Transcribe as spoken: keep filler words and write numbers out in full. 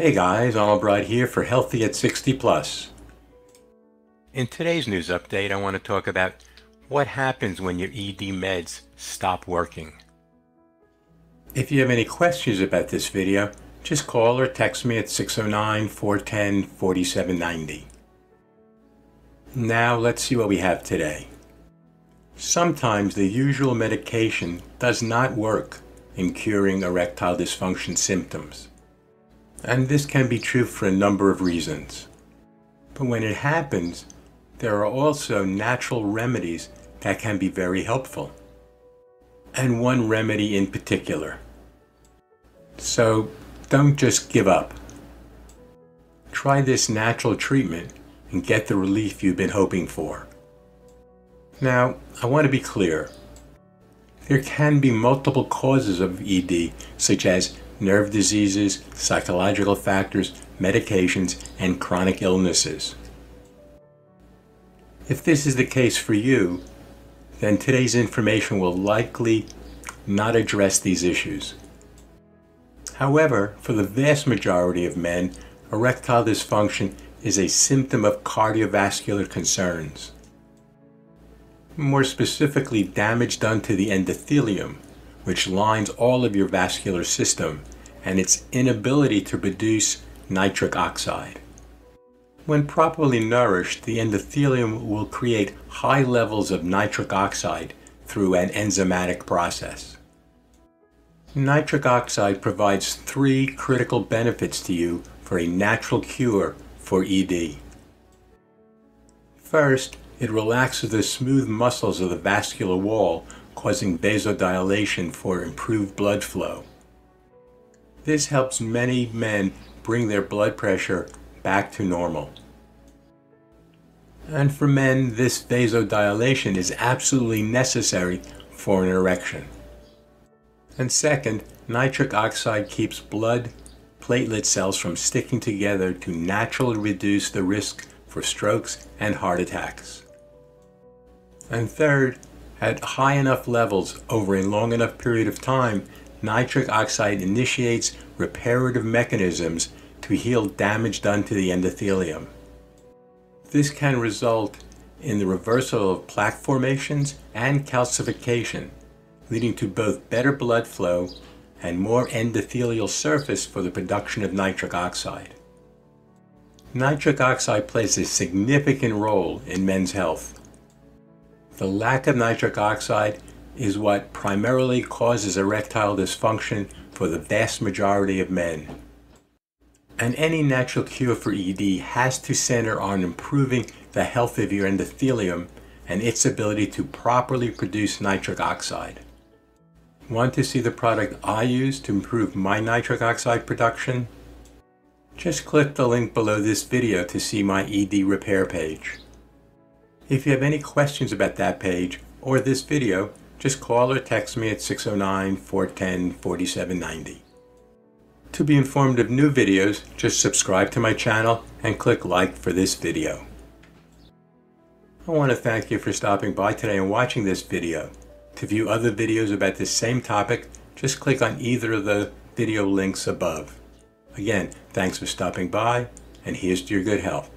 Hey guys, Arnold Brod here for Healthy at sixty plus. In today's news update, I want to talk about what happens when your E D meds stop working. If you have any questions about this video, just call or text me at six oh nine, four one zero, four seven nine zero. Now let's see what we have today. Sometimes the usual medication does not work in curing erectile dysfunction symptoms. And this can be true for a number of reasons. But when it happens, there are also natural remedies that can be very helpful. And one remedy in particular. So don't just give up. Try this natural treatment and get the relief you've been hoping for. Now, I want to be clear. There can be multiple causes of E D, such as nerve diseases, psychological factors, medications, and chronic illnesses. If this is the case for you, then today's information will likely not address these issues. However, for the vast majority of men, erectile dysfunction is a symptom of cardiovascular concerns. More specifically, damage done to the endothelium, which lines all of your vascular system, and its inability to produce nitric oxide. When properly nourished, the endothelium will create high levels of nitric oxide through an enzymatic process. Nitric oxide provides three critical benefits to you for a natural cure for E D. First, it relaxes the smooth muscles of the vascular wall, causing vasodilation for improved blood flow. This helps many men bring their blood pressure back to normal. And for men, this vasodilation is absolutely necessary for an erection. And second, nitric oxide keeps blood platelet cells from sticking together to naturally reduce the risk for strokes and heart attacks. And third, at high enough levels over a long enough period of time, nitric oxide initiates reparative mechanisms to heal damage done to the endothelium. This can result in the reversal of plaque formations and calcification, leading to both better blood flow and more endothelial surface for the production of nitric oxide. Nitric oxide plays a significant role in men's health. The lack of nitric oxide is what primarily causes erectile dysfunction for the vast majority of men. And any natural cure for E D has to center on improving the health of your endothelium and its ability to properly produce nitric oxide. Want to see the product I use to improve my nitric oxide production? Just click the link below this video to see my E D repair page. If you have any questions about that page or this video, just call or text me at six oh nine, four one zero, four seven nine zero. To be informed of new videos, just subscribe to my channel and click like for this video. I want to thank you for stopping by today and watching this video. To view other videos about this same topic, just click on either of the video links above. Again, thanks for stopping by, and here's to your good health.